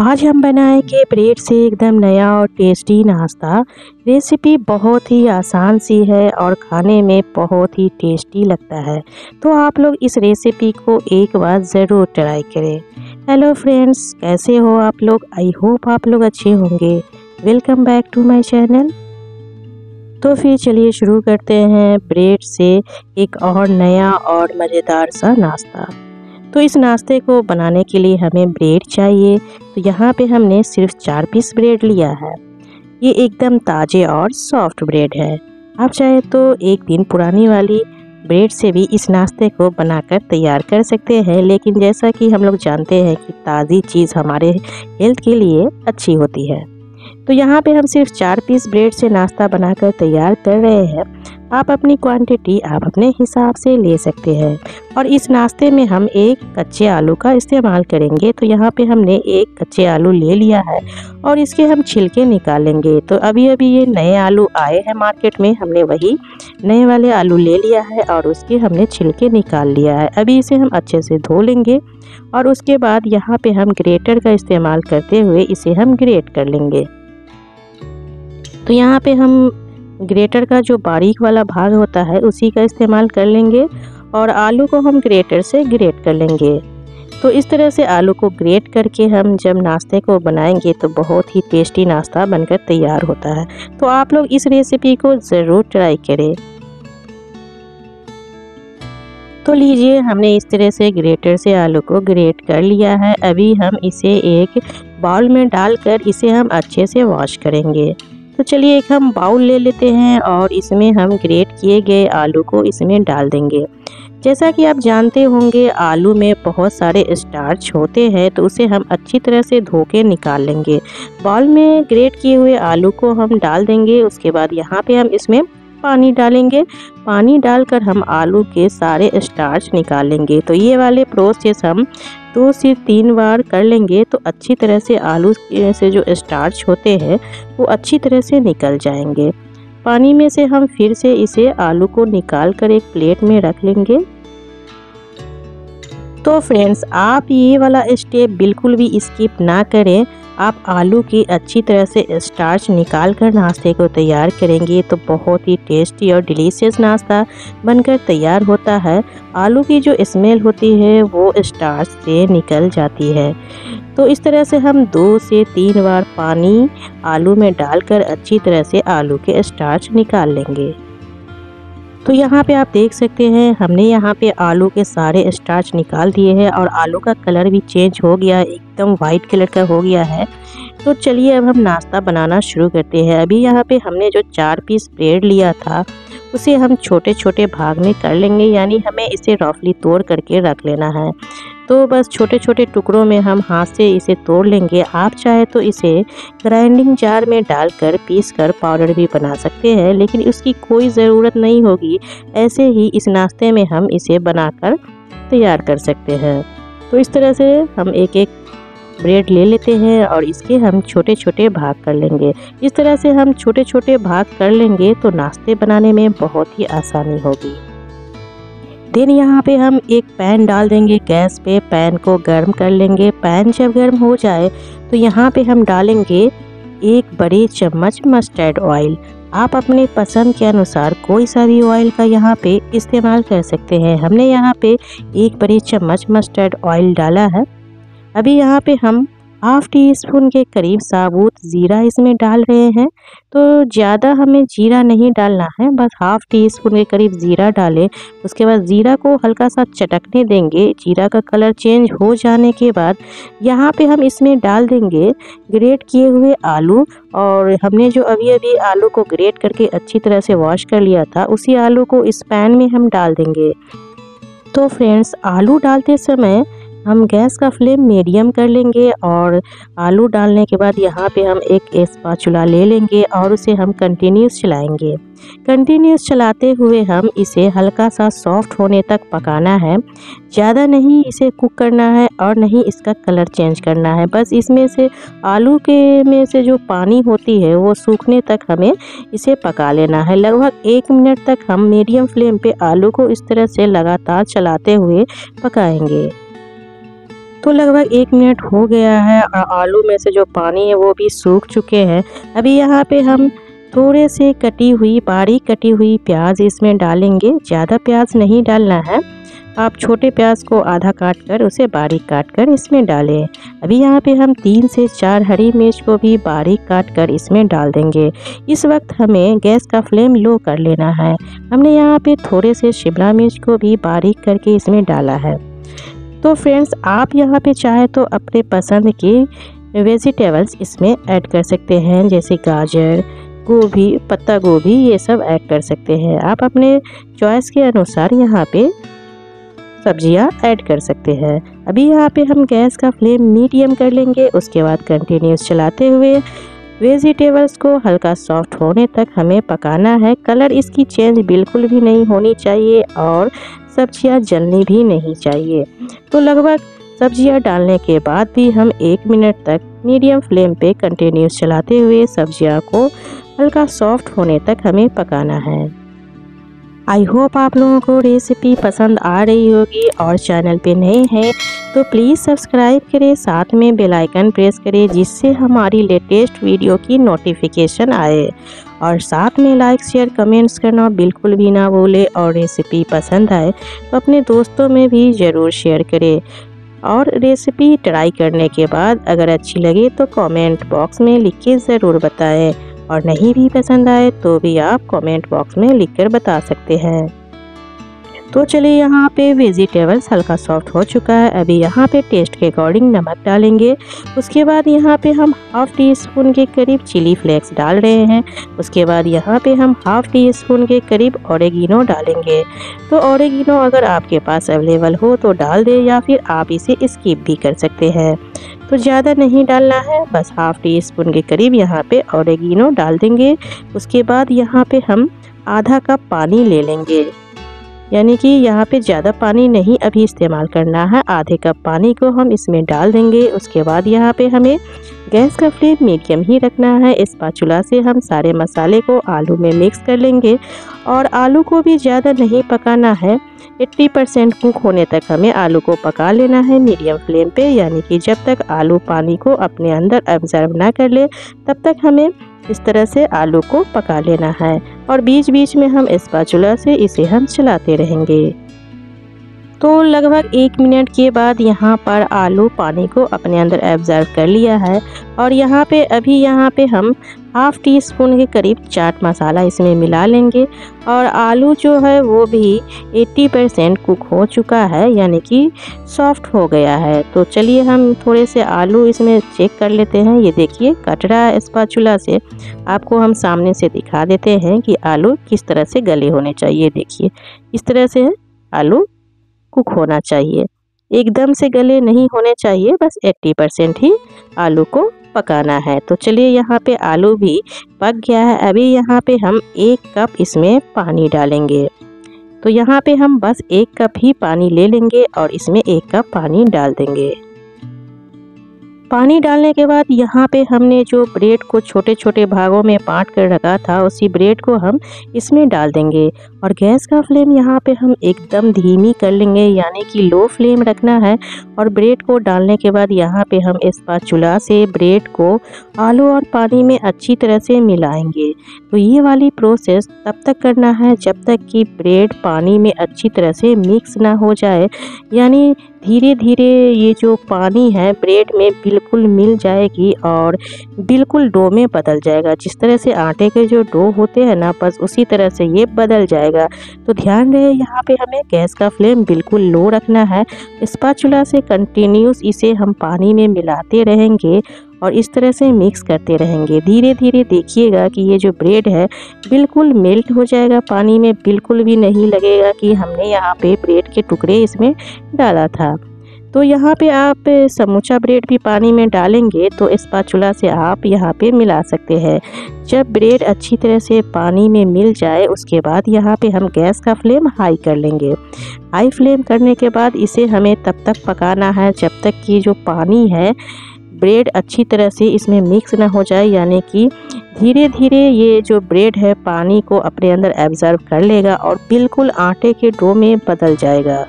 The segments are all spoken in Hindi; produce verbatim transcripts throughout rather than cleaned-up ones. आज हम बनाएंगे ब्रेड से एकदम नया और टेस्टी नाश्ता। रेसिपी बहुत ही आसान सी है और खाने में बहुत ही टेस्टी लगता है, तो आप लोग इस रेसिपी को एक बार ज़रूर ट्राई करें। हेलो फ्रेंड्स, कैसे हो आप लोग? आई होप आप लोग अच्छे होंगे। Welcome back to my channel. तो फिर चलिए शुरू करते हैं ब्रेड से एक और नया और मज़ेदार सा नाश्ता। तो इस नाश्ते को बनाने के लिए हमें ब्रेड चाहिए। तो यहाँ पे हमने सिर्फ चार पीस ब्रेड लिया है। ये एकदम ताज़े और सॉफ्ट ब्रेड है। आप चाहे तो एक दिन पुरानी वाली ब्रेड से भी इस नाश्ते को बनाकर तैयार कर सकते हैं, लेकिन जैसा कि हम लोग जानते हैं कि ताज़ी चीज़ हमारे हेल्थ के लिए अच्छी होती है, तो यहाँ पे हम सिर्फ चार पीस ब्रेड से नाश्ता बनाकर तैयार कर रहे हैं। आप अपनी क्वांटिटी आप अपने हिसाब से ले सकते हैं। और इस नाश्ते में हम एक कच्चे आलू का इस्तेमाल करेंगे। तो यहाँ पे हमने एक कच्चे आलू ले लिया है और इसके हम छिलके निकालेंगे। तो अभी अभी ये नए आलू आए हैं मार्केट में, हमने वही नए वाले आलू ले लिया है और उसके हमने छिलके निकाल लिया है। अभी इसे हम अच्छे से धो लेंगे और उसके बाद यहाँ पे हम ग्रेटर का इस्तेमाल करते हुए इसे हम ग्रेट कर लेंगे। तो यहाँ पे हम ग्रेटर का जो बारीक वाला भाग होता है उसी का इस्तेमाल कर लेंगे और आलू को हम ग्रेटर से ग्रेट कर लेंगे। तो इस तरह से आलू को ग्रेट करके हम जब नाश्ते को बनाएंगे तो बहुत ही टेस्टी नाश्ता बनकर तैयार होता है। तो आप लोग इस रेसिपी को ज़रूर ट्राई करें। तो लीजिए, हमने इस तरह से ग्रेटर से आलू को ग्रेट कर लिया है। अभी हम इसे एक बाउल में डालकर इसे हम अच्छे से वॉश करेंगे। तो चलिए एक हम बाउल ले लेते हैं और इसमें हम ग्रेट किए गए आलू को इसमें डाल देंगे। जैसा कि आप जानते होंगे आलू में बहुत सारे स्टार्च होते हैं, तो उसे हम अच्छी तरह से धो के निकाल लेंगे। बाउल में ग्रेट किए हुए आलू को हम डाल देंगे। उसके बाद यहाँ पे हम इसमें पानी डालेंगे। पानी डालकर हम आलू के सारे स्टार्च निकालेंगे। तो ये वाले प्रोसेस हम दो से तीन बार कर लेंगे, तो अच्छी तरह से आलू से जो स्टार्च होते हैं वो अच्छी तरह से निकल जाएंगे। पानी में से हम फिर से इसे आलू को निकाल कर एक प्लेट में रख लेंगे। तो फ्रेंड्स, आप ये वाला स्टेप बिल्कुल भी स्किप ना करें। आप आलू की अच्छी तरह से स्टार्च निकाल कर नाश्ते को तैयार करेंगे तो बहुत ही टेस्टी और डिलीशियस नाश्ता बनकर तैयार होता है। आलू की जो स्मेल होती है वो स्टार्च से निकल जाती है। तो इस तरह से हम दो से तीन बार पानी आलू में डालकर अच्छी तरह से आलू के स्टार्च निकाल लेंगे। तो यहाँ पे आप देख सकते हैं हमने यहाँ पे आलू के सारे स्टार्च निकाल दिए हैं और आलू का कलर भी चेंज हो गया, एकदम वाइट कलर का हो गया है। तो चलिए अब हम नाश्ता बनाना शुरू करते हैं। अभी यहाँ पे हमने जो चार पीस ब्रेड लिया था उसे हम छोटे छोटे भाग में कर लेंगे, यानी हमें इसे रफली तोड़ करके रख लेना है। तो बस छोटे छोटे टुकड़ों में हम हाथ से इसे तोड़ लेंगे। आप चाहे तो इसे ग्राइंडिंग जार में डालकर पीस कर पाउडर भी बना सकते हैं, लेकिन उसकी कोई ज़रूरत नहीं होगी। ऐसे ही इस नाश्ते में हम इसे बनाकर तैयार कर सकते हैं। तो इस तरह से हम एक एक ब्रेड ले लेते हैं और इसके हम छोटे छोटे भाग कर लेंगे। इस तरह से हम छोटे छोटे भाग कर लेंगे तो नाश्ते बनाने में बहुत ही आसानी होगी। देन यहाँ पे हम एक पैन डाल देंगे गैस पे। पैन को गर्म कर लेंगे। पैन जब गर्म हो जाए तो यहाँ पे हम डालेंगे एक बड़े चम्मच मस्टर्ड ऑयल। आप अपने पसंद के अनुसार कोई सा भी ऑयल का यहाँ पे इस्तेमाल कर सकते हैं। हमने यहाँ पे एक बड़े चम्मच मस्टर्ड ऑयल डाला है। अभी यहाँ पे हम हाफ टी स्पून के करीब साबुत ज़ीरा इसमें डाल रहे हैं। तो ज़्यादा हमें जीरा नहीं डालना है, बस हाफ़ टी स्पून के करीब ज़ीरा डालें। उसके बाद ज़ीरा को हल्का सा चटकने देंगे। जीरा का कलर चेंज हो जाने के बाद यहाँ पे हम इसमें डाल देंगे ग्रेट किए हुए आलू। और हमने जो अभी अभी आलू को ग्रेट करके अच्छी तरह से वॉश कर लिया था उसी आलू को इस पैन में हम डाल देंगे। तो फ्रेंड्स, आलू डालते समय हम गैस का फ्लेम मीडियम कर लेंगे और आलू डालने के बाद यहाँ पे हम एक स्पैचुला ले लेंगे और उसे हम कंटिन्यूस चलाएंगे। कंटिन्यूस चलाते हुए हम इसे हल्का सा सॉफ्ट होने तक पकाना है। ज़्यादा नहीं इसे कुक करना है और नहीं इसका कलर चेंज करना है। बस इसमें से आलू के में से जो पानी होती है वो सूखने तक हमें इसे पका लेना है। लगभग एक मिनट तक हम मीडियम फ्लेम पे आलू को इस तरह से लगातार चलाते हुए पकाएंगे। तो लगभग एक मिनट हो गया है और आलू में से जो पानी है वो भी सूख चुके हैं। अभी यहाँ पे हम थोड़े से कटी हुई बारीक कटी हुई प्याज इसमें डालेंगे, ज़्यादा प्याज नहीं डालना है। आप छोटे प्याज को आधा काट कर उसे बारीक काट कर इसमें डालें। अभी यहाँ पे हम तीन से चार हरी मिर्च को भी बारीक काट कर इसमें डाल देंगे। इस वक्त हमें गैस का फ्लेम लो कर लेना है। हमने यहाँ पे थोड़े से शिमला मिर्च को भी बारीक करके इसमें डाला है। तो फ्रेंड्स, आप यहाँ पे चाहे तो अपने पसंद के वेजिटेबल्स इसमें ऐड कर सकते हैं, जैसे गाजर, गोभी, पत्ता गोभी, ये सब ऐड कर सकते हैं। आप अपने चॉइस के अनुसार यहाँ पे सब्जियाँ ऐड कर सकते हैं। अभी यहाँ पे हम गैस का फ्लेम मीडियम कर लेंगे। उसके बाद कंटिन्यूस चलाते हुए वेजिटेबल्स को हल्का सॉफ्ट होने तक हमें पकाना है। कलर इसकी चेंज बिल्कुल भी नहीं होनी चाहिए और सब्जियाँ जलनी भी नहीं चाहिए। तो लगभग सब्जियाँ डालने के बाद भी हम एक मिनट तक मीडियम फ्लेम पे कंटिन्यूस चलाते हुए सब्जियाँ को हल्का सॉफ्ट होने तक हमें पकाना है। आई होप आप लोगों को रेसिपी पसंद आ रही होगी और चैनल पे नए हैं तो प्लीज़ सब्सक्राइब करें, साथ में बेल आइकन प्रेस करें जिससे हमारी लेटेस्ट वीडियो की नोटिफिकेशन आए। और साथ में लाइक, शेयर, कमेंट्स करना बिल्कुल भी ना भूलें। और रेसिपी पसंद आए तो अपने दोस्तों में भी ज़रूर शेयर करें। और रेसिपी ट्राई करने के बाद अगर अच्छी लगे तो कमेंट बॉक्स में लिख के ज़रूर बताएं, और नहीं भी पसंद आए तो भी आप कमेंट बॉक्स में लिखकर बता सकते हैं। तो चलिए, यहाँ पे वेजिटेबल्स हल्का सॉफ्ट हो चुका है। अभी यहाँ पे टेस्ट के अकॉर्डिंग नमक डालेंगे। उसके बाद यहाँ पे हम हाफ़ टी स्पून के करीब चिली फ्लेक्स डाल रहे हैं। उसके बाद यहाँ पे हम हाफ़ टी स्पून के करीब ऑरेगेनो डालेंगे। तो ऑरेगेनो अगर आपके पास अवेलेबल हो तो डाल दें, या फिर आप इसे स्किप भी कर सकते हैं। तो ज़्यादा नहीं डालना है, बस हाफ़ टी स्पून के करीब यहाँ पे ऑरेगेनो डाल देंगे। उसके बाद यहाँ पे हम आधा कप पानी ले लेंगे, यानी कि यहाँ पे ज़्यादा पानी नहीं अभी इस्तेमाल करना है। आधे कप पानी को हम इसमें डाल देंगे। उसके बाद यहाँ पे हमें गैस का फ्लेम मीडियम ही रखना है। इस स्पैचुला से हम सारे मसाले को आलू में मिक्स कर लेंगे और आलू को भी ज़्यादा नहीं पकाना है। अस्सी परसेंट कुक होने तक हमें आलू को पका लेना है मीडियम फ्लेम पे, यानी कि जब तक आलू पानी को अपने अंदर अब्जॉर्ब ना कर ले तब तक हमें इस तरह से आलू को पका लेना है। और बीच बीच में हम स्पैचुला से इसे हम चलाते रहेंगे। तो लगभग एक मिनट के बाद यहाँ पर आलू पानी को अपने अंदर एब्जॉर्ब कर लिया है। और यहाँ पे अभी यहाँ पे हम हाफ़ टी स्पून के करीब चाट मसाला इसमें मिला लेंगे। और आलू जो है वो भी अस्सी परसेंट कुक हो चुका है, यानी कि सॉफ्ट हो गया है। तो चलिए हम थोड़े से आलू इसमें चेक कर लेते हैं। ये देखिए कट रहा है स्पैचुला से। आपको हम सामने से दिखा देते हैं कि आलू किस तरह से गले होने चाहिए। देखिए इस तरह से आलू कुक होना चाहिए, एकदम से गले नहीं होने चाहिए। बस अस्सी परसेंट ही आलू को पकाना है। तो चलिए, यहाँ पे आलू भी पक गया है। अभी यहाँ पे हम एक कप इसमें पानी डालेंगे। तो यहाँ पे हम बस एक कप ही पानी ले लेंगे और इसमें एक कप पानी डाल देंगे। पानी डालने के बाद यहाँ पे हमने जो ब्रेड को छोटे छोटे भागों में बांट कर रखा था उसी ब्रेड को हम इसमें डाल देंगे। और गैस का फ्लेम यहाँ पे हम एकदम धीमी कर लेंगे, यानी कि लो फ्लेम रखना है। और ब्रेड को डालने के बाद यहाँ पे हम स्पैचुला से ब्रेड को आलू और पानी में अच्छी तरह से मिलाएंगे। तो ये वाली प्रोसेस तब तक करना है जब तक कि ब्रेड पानी में अच्छी तरह से मिक्स ना हो जाए, यानी धीरे धीरे ये जो पानी है ब्रेड में बिल्कुल मिल जाएगी और बिल्कुल डो में बदल जाएगा। जिस तरह से आटे के जो डो होते हैं ना, बस उसी तरह से ये बदल जाएगा। तो ध्यान रहे, यहाँ पे हमें गैस का फ्लेम बिल्कुल लो रखना है। स्पैचुला से कंटिन्यूस इसे हम पानी में मिलाते रहेंगे और इस तरह से मिक्स करते रहेंगे। धीरे धीरे देखिएगा कि ये जो ब्रेड है बिल्कुल मेल्ट हो जाएगा पानी में, बिल्कुल भी नहीं लगेगा कि हमने यहाँ पे ब्रेड के टुकड़े इसमें डाला था। तो यहाँ पे आप समूचा ब्रेड भी पानी में डालेंगे तो स्पैचुला से आप यहाँ पे मिला सकते हैं। जब ब्रेड अच्छी तरह से पानी में मिल जाए उसके बाद यहाँ पे हम गैस का फ्लेम हाई कर लेंगे। हाई फ्लेम करने के बाद इसे हमें तब तक पकाना है जब तक कि जो पानी है ब्रेड अच्छी तरह से इसमें मिक्स ना हो जाए, यानी कि धीरे धीरे ये जो ब्रेड है पानी को अपने अंदर एब्जॉर्ब कर लेगा और बिल्कुल आटे के डो में बदल जाएगा।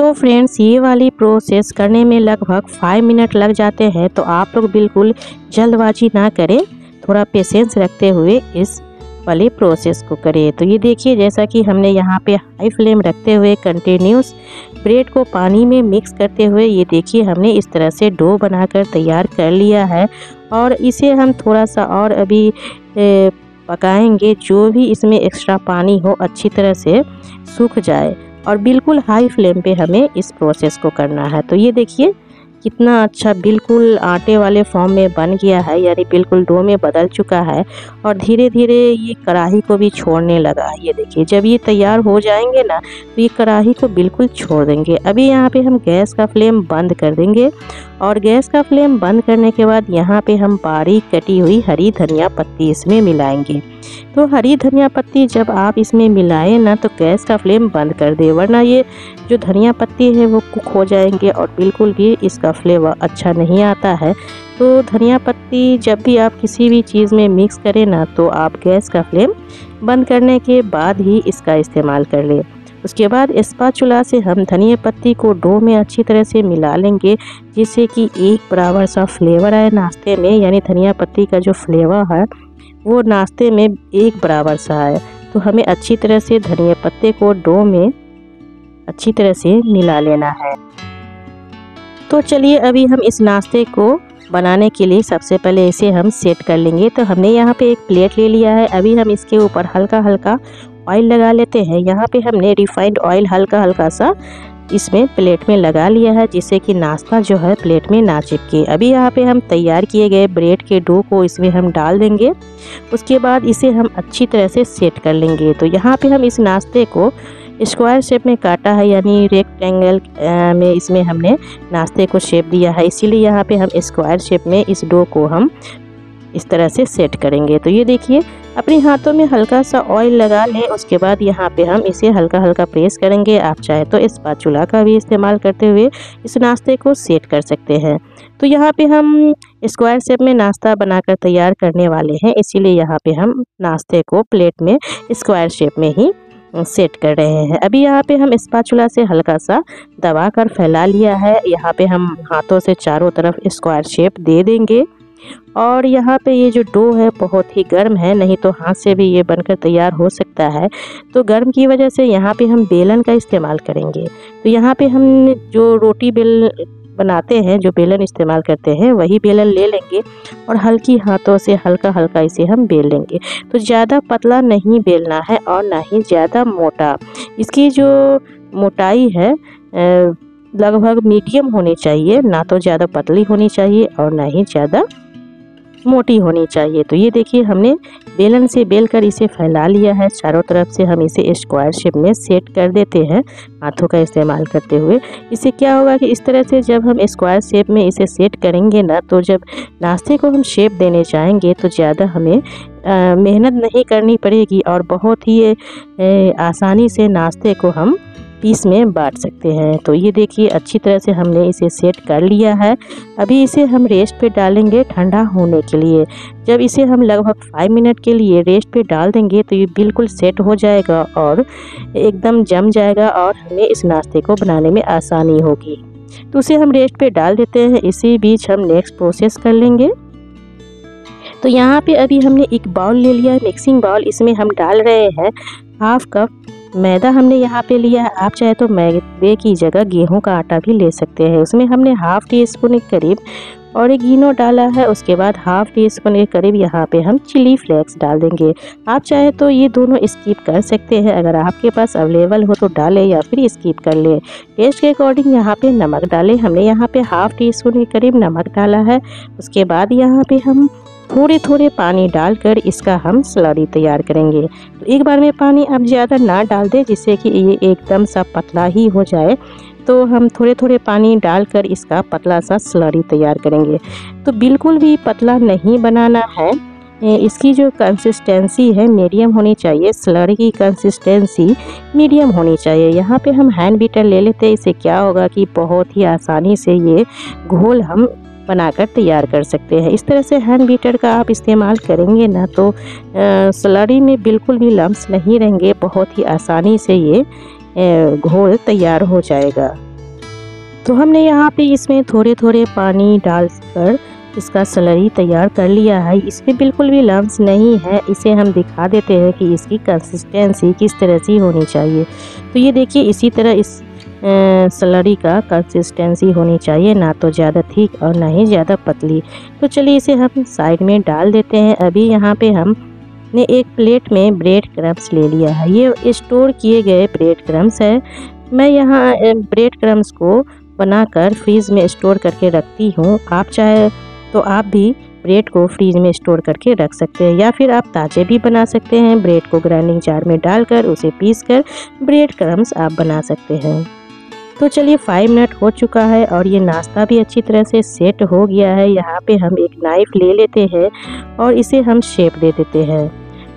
तो फ्रेंड्स ये वाली प्रोसेस करने में लगभग फाइव मिनट लग जाते हैं, तो आप लोग बिल्कुल जल्दबाजी ना करें, थोड़ा पेशेंस रखते हुए इस वाले प्रोसेस को करें। तो ये देखिए जैसा कि हमने यहाँ पे हाई फ्लेम रखते हुए कंटिन्यूस ब्रेड को पानी में मिक्स करते हुए ये देखिए हमने इस तरह से डो बनाकर तैयार कर लिया है। और इसे हम थोड़ा सा और अभी ए, पकाएंगे, जो भी इसमें एक्स्ट्रा पानी हो अच्छी तरह से सूख जाए, और बिल्कुल हाई फ्लेम पे हमें इस प्रोसेस को करना है। तो ये देखिए कितना अच्छा बिल्कुल आटे वाले फॉर्म में बन गया है, यानी बिल्कुल डो में बदल चुका है, और धीरे धीरे ये कढ़ाई को भी छोड़ने लगा है। ये देखिए जब ये तैयार हो जाएंगे ना तो ये कढ़ाई को बिल्कुल छोड़ देंगे। अभी यहाँ पे हम गैस का फ्लेम बंद कर देंगे, और गैस का फ्लेम बंद करने के बाद यहाँ पे हम बारीक कटी हुई हरी धनिया पत्ती इसमें मिलाएंगे। तो हरी धनिया पत्ती जब आप इसमें मिलाएं ना तो गैस का फ्लेम बंद कर दें, वरना ये जो धनिया पत्ती है वो कुक हो जाएंगे और बिल्कुल भी इसका फ्लेवर अच्छा नहीं आता है। तो धनिया पत्ती जब भी आप किसी भी चीज़ में मिक्स करें ना तो आप गैस का फ्लेम बंद करने के बाद ही इसका इस्तेमाल कर लें। उसके बाद स्पैचुला से हम धनिया पत्ती को डो में अच्छी तरह से मिला लेंगे, जिससे कि एक बराबर सा फ्लेवर आए नाश्ते में, यानी धनिया पत्ती का जो फ्लेवर है वो नाश्ते में एक बराबर सा है। तो हमें अच्छी तरह से धनिया पत्ते को डो में अच्छी तरह से मिला लेना है। तो चलिए अभी हम इस नाश्ते को बनाने के लिए सबसे पहले इसे हम सेट कर लेंगे। तो हमने यहाँ पे एक प्लेट ले लिया है, अभी हम इसके ऊपर हल्का हल्का ऑयल लगा लेते हैं। यहाँ पे हमने रिफाइंड ऑयल हल्का हल्का सा इसमें प्लेट में लगा लिया है, जिससे कि नाश्ता जो है प्लेट में ना चिपके। अभी यहाँ पे हम तैयार किए गए ब्रेड के डो को इसमें हम डाल देंगे, उसके बाद इसे हम अच्छी तरह से सेट कर लेंगे। तो यहाँ पे हम इस नाश्ते को स्क्वायर शेप में काटा है, यानी रेक्टेंगल में इसमें हमने नाश्ते को शेप दिया है, इसीलिए यहाँ पे हम स्क्वायर शेप में इस डो को हम इस तरह से सेट करेंगे। तो ये देखिए अपने हाथों में हल्का सा ऑयल लगा लें, उसके बाद यहाँ पे हम इसे हल्का हल्का प्रेस करेंगे। आप चाहे तो स्पैचुला का भी इस्तेमाल करते हुए इस नाश्ते को सेट कर सकते हैं। तो यहाँ पे हम स्क्वायर शेप में नाश्ता बनाकर तैयार करने वाले हैं, इसीलिए यहाँ पे हम नाश्ते को प्लेट में स्क्वायर शेप में ही सेट कर रहे हैं। अभी यहाँ पे हम स्पैचुला से हल्का सा दबा कर फैला लिया है, यहाँ पे हम हाथों से चारों तरफ स्क्वायर शेप दे देंगे। और यहाँ पे ये जो डो है बहुत ही गर्म है, नहीं तो हाथ से भी ये बनकर तैयार हो सकता है। तो गर्म की वजह से यहाँ पे हम बेलन का इस्तेमाल करेंगे। तो यहाँ पे हम जो रोटी बेल बनाते हैं, जो बेलन इस्तेमाल करते हैं, वही बेलन ले लेंगे और हल्की हाथों से हल्का हल्का इसे हम बेल लेंगे। तो ज़्यादा पतला नहीं बेलना है और ना ही ज़्यादा मोटा, इसकी जो मोटाई है लगभग मीडियम होनी चाहिए, ना तो ज़्यादा पतली होनी चाहिए और ना ही ज़्यादा मोटी होनी चाहिए। तो ये देखिए हमने बेलन से बेलकर इसे फैला लिया है, चारों तरफ से हम इसे स्क्वायर शेप में सेट कर देते हैं हाथों का इस्तेमाल करते हुए। इससे क्या होगा कि इस तरह से जब हम स्क्वायर शेप में इसे सेट करेंगे ना तो जब नाश्ते को हम शेप देने जाएंगे तो ज़्यादा हमें आ, मेहनत नहीं करनी पड़ेगी और बहुत ही ए, ए, आसानी से नाश्ते को हम पीस में बांट सकते हैं। तो ये देखिए अच्छी तरह से हमने इसे सेट कर लिया है। अभी इसे हम रेस्ट पे डालेंगे ठंडा होने के लिए। जब इसे हम लगभग फाइव मिनट के लिए रेस्ट पे डाल देंगे तो ये बिल्कुल सेट हो जाएगा और एकदम जम जाएगा और हमें इस नाश्ते को बनाने में आसानी होगी। तो उसे हम रेस्ट पे डाल देते हैं, इसी बीच हम नेक्स्ट प्रोसेस कर लेंगे। तो यहाँ पर अभी हमने एक बाउल ले लिया है, मिक्सिंग बाउल, इसमें हम डाल रहे हैं हाफ कप मैदा हमने यहाँ पे लिया है। आप चाहे तो मैदे की जगह गेहूं का आटा भी ले सकते हैं। उसमें हमने हाफ टी स्पून के करीब ओरिगैनो डाला है, उसके बाद हाफ टी स्पून के करीब यहाँ पे हम चिली फ्लेक्स डाल देंगे। आप चाहे तो ये दोनों स्किप कर सकते हैं, अगर आपके पास अवेलेबल हो तो डालें या फिर स्किप कर लें। टेस्ट के अकॉर्डिंग यहाँ पे नमक डालें, हमने यहाँ पे हाफ टी स्पून के करीब नमक डाला है। उसके बाद यहाँ पे हम थोड़े थोड़े पानी डालकर इसका हम स्लरी तैयार करेंगे। तो एक बार में पानी आप ज़्यादा ना डाल दें, जिससे कि ये एकदम सा पतला ही हो जाए। तो हम थोड़े थोड़े पानी डालकर इसका पतला सा स्लरी तैयार करेंगे। तो बिल्कुल भी पतला नहीं बनाना है, इसकी जो कंसिस्टेंसी है मीडियम होनी चाहिए, स्लरी की कंसिस्टेंसी मीडियम होनी चाहिए। यहाँ पे हम हैंड बीटर ले लेते हैं, इससे क्या होगा कि बहुत ही आसानी से ये घोल हम बनाकर तैयार कर सकते हैं। इस तरह से हैंड बीटर का आप इस्तेमाल करेंगे ना तो स्लरी में बिल्कुल भी लम्स नहीं रहेंगे, बहुत ही आसानी से ये घोल तैयार हो जाएगा। तो हमने यहाँ पे इसमें थोड़े थोड़े पानी डालकर इसका स्लरी तैयार कर लिया है। इसमें बिल्कुल भी लम्स नहीं है। इसे हम दिखा देते हैं कि इसकी कंसिस्टेंसी किस तरह से होनी चाहिए। तो ये देखिए इसी तरह इस स्लरी का कंसिस्टेंसी होनी चाहिए, ना तो ज़्यादा थिक और ना ही ज़्यादा पतली। तो चलिए इसे हम साइड में डाल देते हैं। अभी यहाँ पे हम ने एक प्लेट में ब्रेड क्रम्स ले लिया है। ये स्टोर किए गए ब्रेड क्रम्स है। मैं यहाँ ब्रेड क्रम्स को बनाकर फ्रीज में स्टोर करके रखती हूँ। आप चाहे तो आप भी ब्रेड को फ्रीज में स्टोर करके रख सकते हैं, या फिर आप ताज़े भी बना सकते हैं। ब्रेड को ग्राइंडिंग जार में डालकर उसे पीसकर ब्रेड क्रम्स आप बना सकते हैं। तो चलिए फाइव मिनट हो चुका है और ये नाश्ता भी अच्छी तरह से सेट हो गया है। यहाँ पे हम एक नाइफ़ ले लेते हैं और इसे हम शेप दे देते हैं।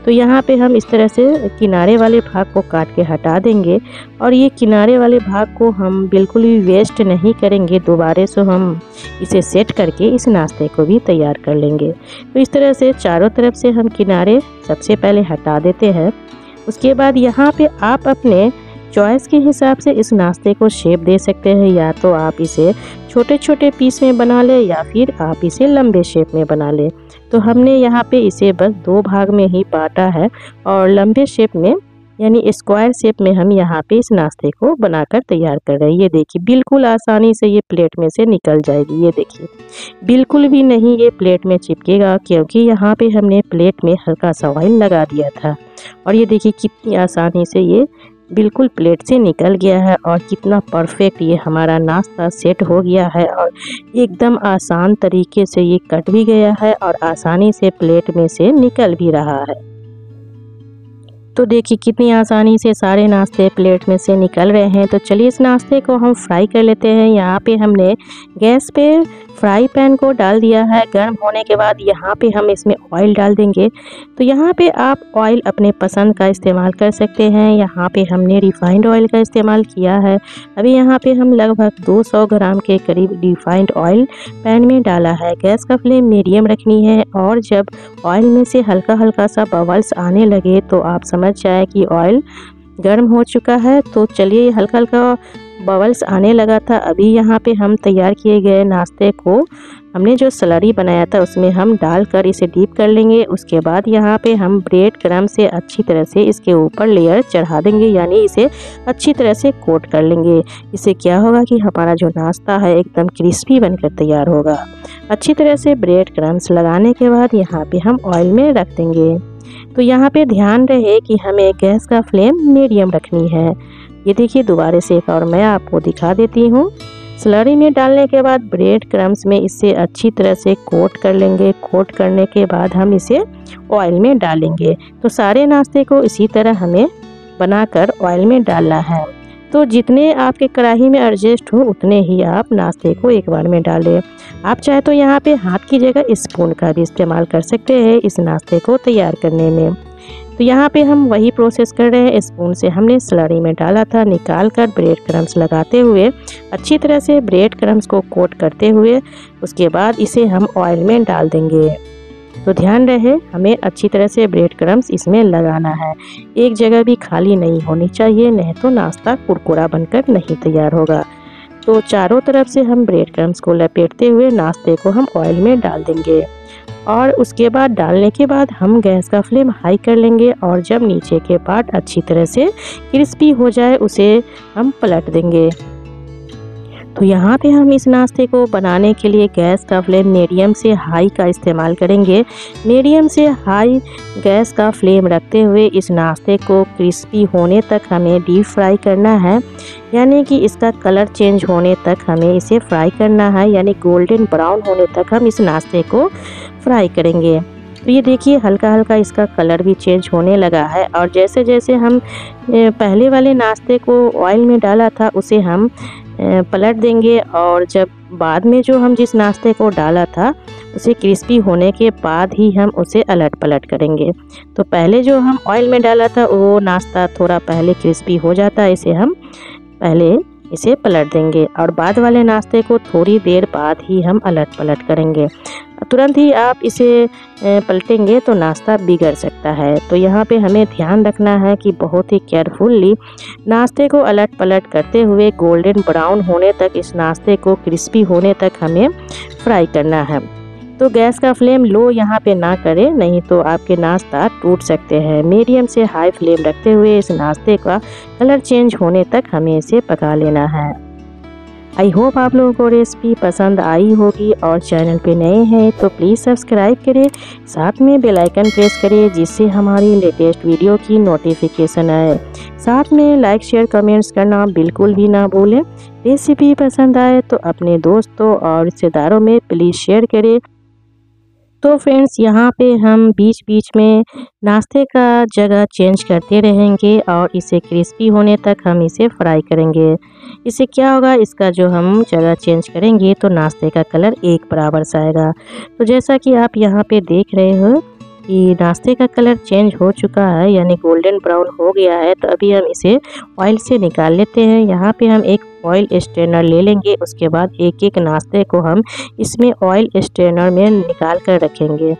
तो यहाँ पे हम इस तरह से किनारे वाले भाग को काट के हटा देंगे और ये किनारे वाले भाग को हम बिल्कुल भी वेस्ट नहीं करेंगे। दोबारा से हम इसे सेट करके इस नाश्ते को भी तैयार कर लेंगे। तो इस तरह से चारों तरफ से हम किनारे सबसे पहले हटा देते हैं। उसके बाद यहाँ पे आप अपने चॉइस के हिसाब से इस नाश्ते को शेप दे सकते हैं। या तो आप इसे छोटे छोटे पीस में बना लें या फिर आप इसे लंबे शेप में बना लें। तो हमने यहाँ पे इसे बस दो भाग में ही बांटा है और लंबे शेप में यानी स्क्वायर शेप में हम यहाँ पे इस नाश्ते को बनाकर तैयार कर रहे हैं। ये देखिए बिल्कुल आसानी से ये प्लेट में से निकल जाएगी। ये देखिए बिल्कुल भी नहीं ये प्लेट में चिपकेगा, क्योंकि यहाँ पे हमने प्लेट में हल्का सा ऑयल लगा दिया था। और ये देखिए कितनी आसानी से ये बिल्कुल प्लेट से निकल गया है और कितना परफेक्ट ये हमारा नाश्ता सेट हो गया है। और एकदम आसान तरीके से ये कट भी गया है और आसानी से प्लेट में से निकल भी रहा है। तो देखिए कितनी आसानी से सारे नाश्ते प्लेट में से निकल रहे हैं। तो चलिए इस नाश्ते को हम फ्राई कर लेते हैं। यहाँ पे हमने गैस पे फ्राई पैन को डाल दिया है। गर्म होने के बाद यहाँ पे हम इसमें ऑयल डाल देंगे। तो यहाँ पे आप ऑयल अपने पसंद का इस्तेमाल कर सकते हैं। यहाँ पे हमने रिफाइंड ऑयल का इस्तेमाल किया है। अभी यहाँ पे हम लगभग दो सौ ग्राम के करीब रिफाइंड ऑयल पैन में डाला है। गैस का फ्लेम मीडियम रखनी है और जब ऑयल में से हल्का हल्का सा बबल्स आने लगे तो आप समझ जाए कि ऑयल गर्म हो चुका है। तो चलिए हल्का हल्का बबल्स आने लगा था। अभी यहाँ पे हम तैयार किए गए नाश्ते को हमने जो स्लरी बनाया था उसमें हम डालकर इसे डीप कर लेंगे। उसके बाद यहाँ पे हम ब्रेड क्रम्ब से अच्छी तरह से इसके ऊपर लेयर चढ़ा देंगे, यानी इसे अच्छी तरह से कोट कर लेंगे। इससे क्या होगा कि हमारा जो नाश्ता है एकदम क्रिस्पी बनकर तैयार होगा। अच्छी तरह से ब्रेड क्रम्ब्स लगाने के बाद यहाँ पे हम ऑयल में रख देंगे। तो यहाँ पे ध्यान रहे कि हमें गैस का फ्लेम मीडियम रखनी है। ये देखिए दोबारा से एक और मैं आपको दिखा देती हूँ। स्लरी में डालने के बाद ब्रेड क्रम्स में इसे अच्छी तरह से कोट कर लेंगे। कोट करने के बाद हम इसे ऑयल में डालेंगे। तो सारे नाश्ते को इसी तरह हमें बनाकर ऑयल में डालना है। तो जितने आपके कढ़ाई में एडजस्ट हो उतने ही आप नाश्ते को एक बार में डालें। आप चाहे तो यहाँ पे हाथ की जगह स्पून का भी इस्तेमाल कर सकते हैं इस नाश्ते को तैयार करने में। तो यहाँ पे हम वही प्रोसेस कर रहे हैं। स्पून से हमने स्लरी में डाला था, निकाल कर ब्रेड क्रम्स लगाते हुए अच्छी तरह से ब्रेड क्रम्स को कोट करते हुए उसके बाद इसे हम ऑयल में डाल देंगे। तो ध्यान रहे हमें अच्छी तरह से ब्रेड क्रम्स इसमें लगाना है, एक जगह भी खाली नहीं होनी चाहिए, नहीं तो नाश्ता कुरकुरा बनकर नहीं तैयार होगा। तो चारों तरफ से हम ब्रेड क्रम्स को लपेटते हुए नाश्ते को हम ऑयल में डाल देंगे और उसके बाद डालने के बाद हम गैस का फ्लेम हाई कर लेंगे और जब नीचे के पार्ट अच्छी तरह से क्रिस्पी हो जाए उसे हम पलट देंगे। तो यहाँ पे हम इस नाश्ते को बनाने के लिए गैस का फ्लेम मीडियम से हाई का इस्तेमाल करेंगे। मीडियम से हाई गैस का फ्लेम रखते हुए इस नाश्ते को क्रिस्पी होने तक हमें डीप फ्राई करना है, यानी कि इसका कलर चेंज होने तक हमें इसे फ्राई करना है, यानी गोल्डन ब्राउन होने तक हम इस नाश्ते को फ्राई करेंगे। तो ये देखिए हल्का हल्का इसका कलर भी चेंज होने लगा है और जैसे जैसे हम पहले वाले नाश्ते को ऑयल में डाला था उसे हम पलट देंगे और जब बाद में जो हम जिस नाश्ते को डाला था उसे क्रिस्पी होने के बाद ही हम उसे अलट पलट करेंगे। तो पहले जो हम ऑयल में डाला था वो नाश्ता थोड़ा पहले क्रिस्पी हो जाता है, इसे हम पहले इसे पलट देंगे और बाद वाले नाश्ते को थोड़ी देर बाद ही हम अलट पलट करेंगे। तुरंत ही आप इसे पलटेंगे तो नाश्ता बिगड़ सकता है, तो यहाँ पे हमें ध्यान रखना है कि बहुत ही केयरफुल्ली नाश्ते को अलट पलट करते हुए गोल्डन ब्राउन होने तक, इस नाश्ते को क्रिस्पी होने तक हमें फ्राई करना है। तो गैस का फ्लेम लो यहाँ पे ना करें, नहीं तो आपके नाश्ता टूट सकते हैं। मीडियम से हाई फ्लेम रखते हुए इस नाश्ते का कलर चेंज होने तक हमें इसे पका लेना है। आई होप आप लोगों को रेसिपी पसंद आई होगी और चैनल पे नए हैं तो प्लीज़ सब्सक्राइब करें, साथ में बेल आइकन प्रेस करें जिससे हमारी लेटेस्ट वीडियो की नोटिफिकेशन आए। साथ में लाइक शेयर कमेंट्स करना बिल्कुल भी ना भूलें। रेसिपी पसंद आए तो अपने दोस्तों और रिश्तेदारों में प्लीज़ शेयर करें। तो फ्रेंड्स, यहाँ पे हम बीच बीच में नाश्ते का जगह चेंज करते रहेंगे और इसे क्रिस्पी होने तक हम इसे फ्राई करेंगे। इससे क्या होगा, इसका जो हम जगह चेंज करेंगे तो नाश्ते का कलर एक बराबर सा आएगा। तो जैसा कि आप यहाँ पे देख रहे हो कि नाश्ते का कलर चेंज हो चुका है, यानी गोल्डन ब्राउन हो गया है। तो अभी हम इसे ऑयल से निकाल लेते हैं। यहाँ पे हम एक ऑयल स्ट्रेनर ले लेंगे, उसके बाद एक एक नाश्ते को हम इसमें ऑयल स्ट्रेनर में निकाल कर रखेंगे।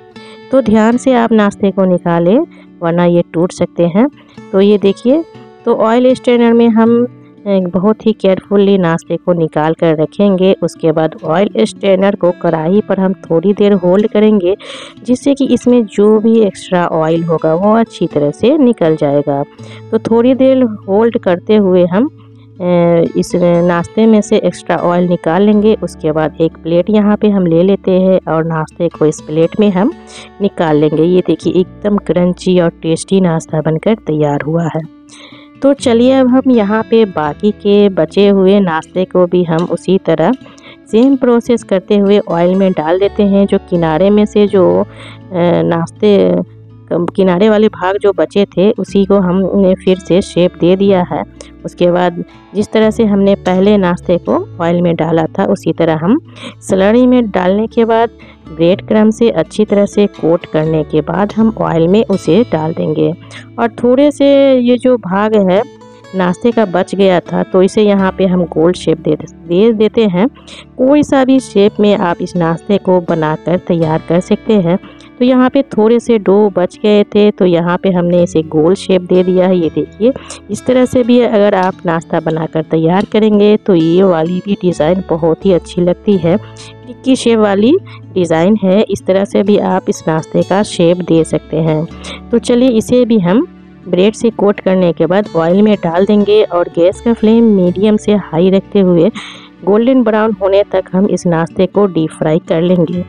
तो ध्यान से आप नाश्ते को निकालें वरना ये टूट सकते हैं। तो ये देखिए, तो ऑयल स्ट्रेनर में हम बहुत ही केयरफुली नाश्ते को निकाल कर रखेंगे। उसके बाद ऑयल स्ट्रेनर को कढ़ाई पर हम थोड़ी देर होल्ड करेंगे जिससे कि इसमें जो भी एक्स्ट्रा ऑयल होगा वो अच्छी तरह से निकल जाएगा। तो थोड़ी देर होल्ड करते हुए हम इस नाश्ते में से एक्स्ट्रा ऑयल निकाल लेंगे। उसके बाद एक प्लेट यहाँ पे हम ले लेते हैं और नाश्ते को इस प्लेट में हम निकाल लेंगे। ये देखिए, एकदम क्रंची और टेस्टी नाश्ता बनकर तैयार हुआ है। तो चलिए अब हम यहाँ पे बाकी के बचे हुए नाश्ते को भी हम उसी तरह सेम प्रोसेस करते हुए ऑयल में डाल देते हैं। जो किनारे में से जो नाश्ते किनारे वाले भाग जो बचे थे उसी को हमने फिर से शेप दे दिया है। उसके बाद जिस तरह से हमने पहले नाश्ते को ऑयल में डाला था उसी तरह हम स्लरी में डालने के बाद ब्रेड क्रम से अच्छी तरह से कोट करने के बाद हम ऑयल में उसे डाल देंगे। और थोड़े से ये जो भाग है नाश्ते का बच गया था तो इसे यहाँ पे हम गोल शेप दे दे देते हैं। कोई सा भी शेप में आप इस नाश्ते को बनाकर तैयार कर सकते हैं। तो यहाँ पे थोड़े से डो बच गए थे तो यहाँ पे हमने इसे गोल शेप दे दिया है। ये देखिए, इस तरह से भी अगर आप नाश्ता बनाकर तैयार करेंगे तो ये वाली भी डिज़ाइन बहुत ही अच्छी लगती है। टिक्की शेप वाली डिज़ाइन है, इस तरह से भी आप इस नाश्ते का शेप दे सकते हैं। तो चलिए इसे भी हम ब्रेड से कोट करने के बाद ऑयल में डाल देंगे और गैस का फ्लेम मीडियम से हाई रखते हुए गोल्डन ब्राउन होने तक हम इस नाश्ते को डीप फ्राई कर लेंगे।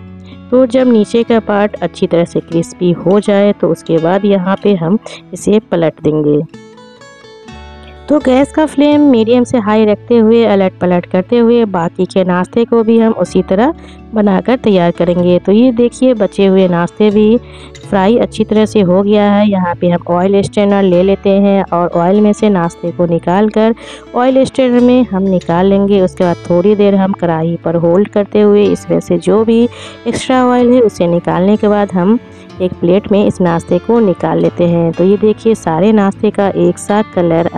तो जब नीचे का पार्ट अच्छी तरह से क्रिस्पी हो जाए तो उसके बाद यहाँ पे हम इसे पलट देंगे। तो गैस का फ्लेम मीडियम से हाई रखते हुए अलट पलट करते हुए बाकी के नाश्ते को भी हम उसी तरह बनाकर तैयार करेंगे। तो ये देखिए, बचे हुए नाश्ते भी फ्राई अच्छी तरह से हो गया है। यहाँ पे हम ऑयल स्ट्रेनर ले लेते हैं और ऑयल में से नाश्ते को निकाल कर ऑयल स्ट्रेनर में हम निकाल लेंगे। उसके बाद थोड़ी देर हम कढ़ाई पर होल्ड करते हुए इसमें से जो भी एक्स्ट्रा ऑयल है उसे निकालने के बाद हम एक प्लेट में इस नाश्ते को निकाल लेते हैं। तो ये देखिए, सारे नाश्ते का एक साथ कलर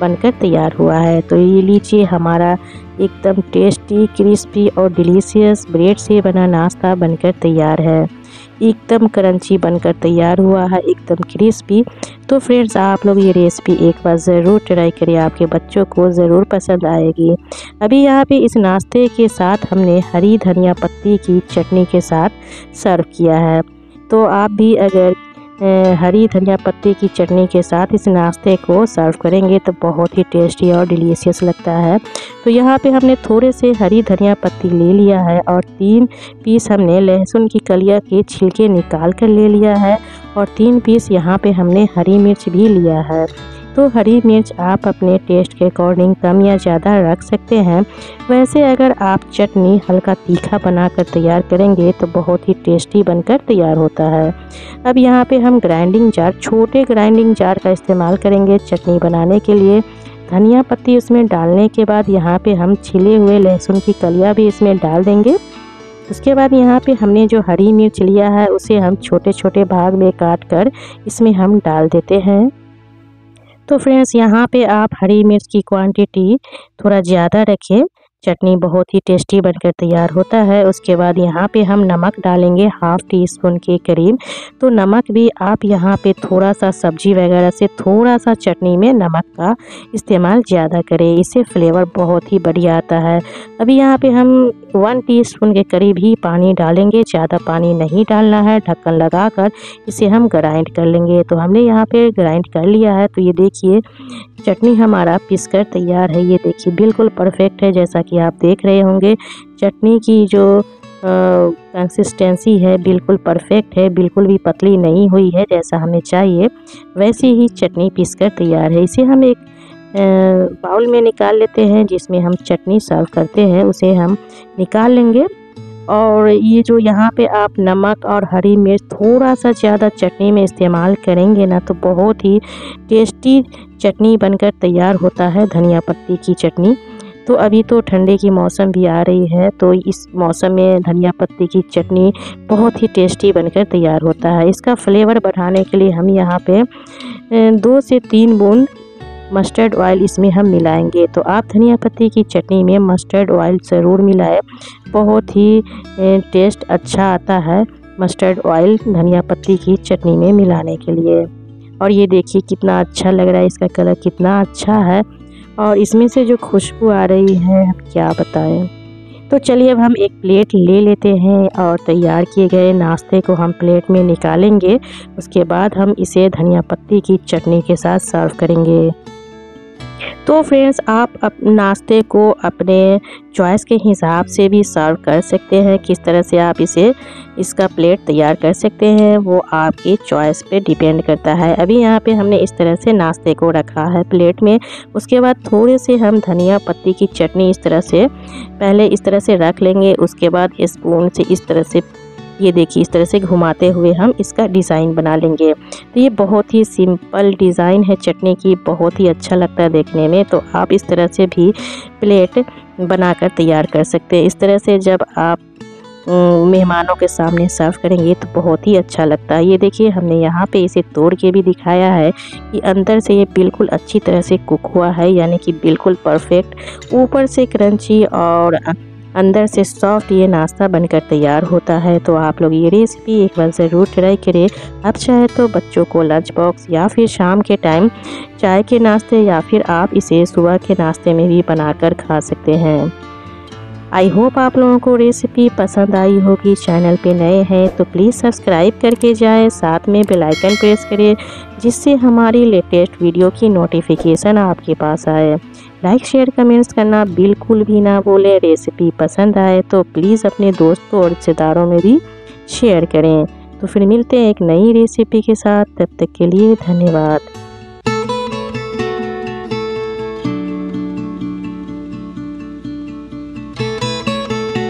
बनकर तैयार हुआ है। तो ये लीजिए, हमारा एकदम टेस्टी, क्रिस्पी और डिलीशियस ब्रेड से बना नाश्ता बनकर तैयार है। एकदम क्रंची बनकर तैयार हुआ है, एकदम क्रिस्पी। तो फ्रेंड्स, आप लोग ये रेसिपी एक बार ज़रूर ट्राई करिए, आपके बच्चों को ज़रूर पसंद आएगी। अभी यहाँ पे इस नाश्ते के साथ हमने हरी धनिया पत्ती की चटनी के साथ सर्व किया है। तो आप भी अगर हरी धनिया पत्ते की चटनी के साथ इस नाश्ते को सर्व करेंगे तो बहुत ही टेस्टी और डिलीशियस लगता है। तो यहाँ पे हमने थोड़े से हरी धनिया पत्ती ले लिया है और तीन पीस हमने लहसुन की कलियां के छिलके निकाल कर ले लिया है और तीन पीस यहाँ पे हमने हरी मिर्च भी लिया है। तो हरी मिर्च आप अपने टेस्ट के अकॉर्डिंग कम या ज़्यादा रख सकते हैं। वैसे अगर आप चटनी हल्का तीखा बनाकर तैयार करेंगे तो बहुत ही टेस्टी बनकर तैयार होता है। अब यहाँ पे हम ग्राइंडिंग जार, छोटे ग्राइंडिंग जार का इस्तेमाल करेंगे चटनी बनाने के लिए। धनिया पत्ती उसमें डालने के बाद यहाँ पे हम छिले हुए लहसुन की कलियाँ भी इसमें डाल देंगे। उसके बाद यहाँ पे हमने जो हरी मिर्च लिया है उसे हम छोटे छोटे भाग में काट कर इसमें हम डाल देते हैं। तो फ्रेंड्स यहाँ पे आप हरी मिर्च की क्वांटिटी थोड़ा ज़्यादा रखें, चटनी बहुत ही टेस्टी बनकर तैयार होता है। उसके बाद यहाँ पे हम नमक डालेंगे हाफ टी स्पून के करीब। तो नमक भी आप यहाँ पे थोड़ा सा सब्जी वगैरह से थोड़ा सा चटनी में नमक का इस्तेमाल ज़्यादा करें, इससे फ्लेवर बहुत ही बढ़िया आता है। अभी यहाँ पे हम वन टीस्पून के करीब ही पानी डालेंगे, ज़्यादा पानी नहीं डालना है। ढक्कन लगा कर इसे हम ग्राइंड कर लेंगे। तो हमने यहाँ पे ग्राइंड कर लिया है। तो ये देखिए चटनी हमारा पिसकर तैयार है। ये देखिए बिल्कुल परफेक्ट है, जैसा कि आप देख रहे होंगे चटनी की जो कंसिस्टेंसी है बिल्कुल परफेक्ट है, बिल्कुल भी पतली नहीं हुई है। जैसा हमें चाहिए वैसी ही चटनी पिसकर तैयार है। इसे हम एक बाउल में निकाल लेते हैं, जिसमें हम चटनी सर्व करते हैं उसे हम निकाल लेंगे। और ये जो यहाँ पे आप नमक और हरी मिर्च थोड़ा सा ज़्यादा चटनी में इस्तेमाल करेंगे ना, तो बहुत ही टेस्टी चटनी बनकर तैयार होता है, धनिया पत्ती की चटनी। तो अभी तो ठंडे की मौसम भी आ रही है, तो इस मौसम में धनिया पत्ती की चटनी बहुत ही टेस्टी बनकर तैयार होता है। इसका फ्लेवर बढ़ाने के लिए हम यहाँ पे दो से तीन बूंद मस्टर्ड ऑयल इसमें हम मिलाएंगे। तो आप धनिया पत्ती की चटनी में मस्टर्ड ऑयल ज़रूर मिलाएं, बहुत ही टेस्ट अच्छा आता है मस्टर्ड ऑयल धनिया पत्ती की चटनी में मिलाने के लिए। और ये देखिए कितना अच्छा लग रहा है, इसका कलर कितना अच्छा है और इसमें से जो खुशबू आ रही है हम क्या बताएं। तो चलिए अब हम एक प्लेट ले लेते हैं और तैयार किए गए नाश्ते को हम प्लेट में निकालेंगे। उसके बाद हम इसे धनिया पत्ती की चटनी के साथ सर्व करेंगे। तो फ्रेंड्स आप अपने नाश्ते को अपने चॉइस के हिसाब से भी सर्व कर सकते हैं, किस तरह से आप इसे इसका प्लेट तैयार कर सकते हैं वो आपकी चॉइस पे डिपेंड करता है। अभी यहाँ पे हमने इस तरह से नाश्ते को रखा है प्लेट में। उसके बाद थोड़े से हम धनिया पत्ती की चटनी इस तरह से पहले इस तरह से रख लेंगे। उसके बाद स्पून से इस तरह से ये देखिए इस तरह से घुमाते हुए हम इसका डिज़ाइन बना लेंगे। तो ये बहुत ही सिंपल डिज़ाइन है चटनी की, बहुत ही अच्छा लगता है देखने में। तो आप इस तरह से भी प्लेट बनाकर तैयार कर सकते हैं। इस तरह से जब आप मेहमानों के सामने सर्व करेंगे तो बहुत ही अच्छा लगता है। ये देखिए हमने यहाँ पे इसे तोड़ के भी दिखाया है कि अंदर से ये बिल्कुल अच्छी तरह से कुक हुआ है, यानी कि बिल्कुल परफेक्ट, ऊपर से क्रंची और अंदर से सॉफ्ट ये नाश्ता बनकर तैयार होता है। तो आप लोग ये रेसिपी एक बार ज़रूर ट्राई करें। आप चाहे तो बच्चों को लंच बॉक्स या फिर शाम के टाइम चाय के नाश्ते या फिर आप इसे सुबह के नाश्ते में भी बनाकर खा सकते हैं। आई होप आप लोगों को रेसिपी पसंद आई होगी। चैनल पे नए हैं तो प्लीज़ सब्सक्राइब करके जाएं, साथ में बेल आइकन प्रेस करें जिससे हमारी लेटेस्ट वीडियो की नोटिफिकेशन आपके पास आए। लाइक शेयर कमेंट्स करना बिल्कुल भी ना भूलें। रेसिपी पसंद आए तो प्लीज़ अपने दोस्तों और रिश्तेदारों में भी शेयर करें। तो फिर मिलते हैं एक नई रेसिपी के साथ, तब तक के लिए धन्यवाद।